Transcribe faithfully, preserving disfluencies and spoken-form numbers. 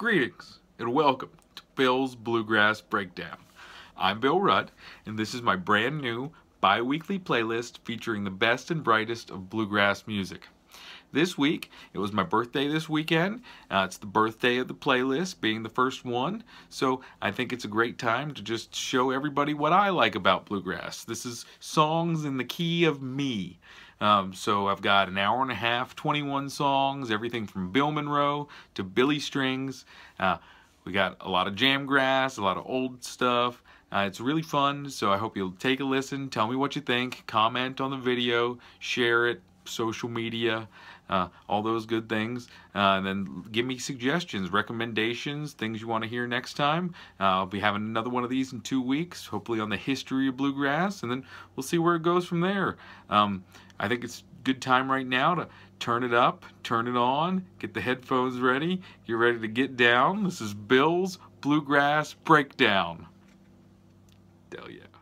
Greetings and welcome to Bill's Bluegrass Breakdown. I'm Bill Rudd, and this is my brand new bi-weekly playlist featuring the best and brightest of bluegrass music. This week, it was my birthday this weekend. Uh, it's the birthday of the playlist, being the first one, so I think it's a great time to just show everybody what I like about bluegrass. This is Songs in the Key of Me. Um, so I've got an hour and a half, twenty-one songs, everything from Bill Monroe to Billy Strings. Uh, we got a lot of Jamgrass, a lot of old stuff. Uh, it's really fun, so I hope you'll take a listen, tell me what you think, comment on the video, share it, social media, uh, all those good things. Uh, and then give me suggestions, recommendations, things you want to hear next time. Uh, I'll be having another one of these in two weeks, hopefully on the history of bluegrass, and then we'll see where it goes from there. Um, I think it's a good time right now to turn it up, turn it on, get the headphones ready, get ready to get down. This is Bill's Bluegrass Breakdown. DelYeah.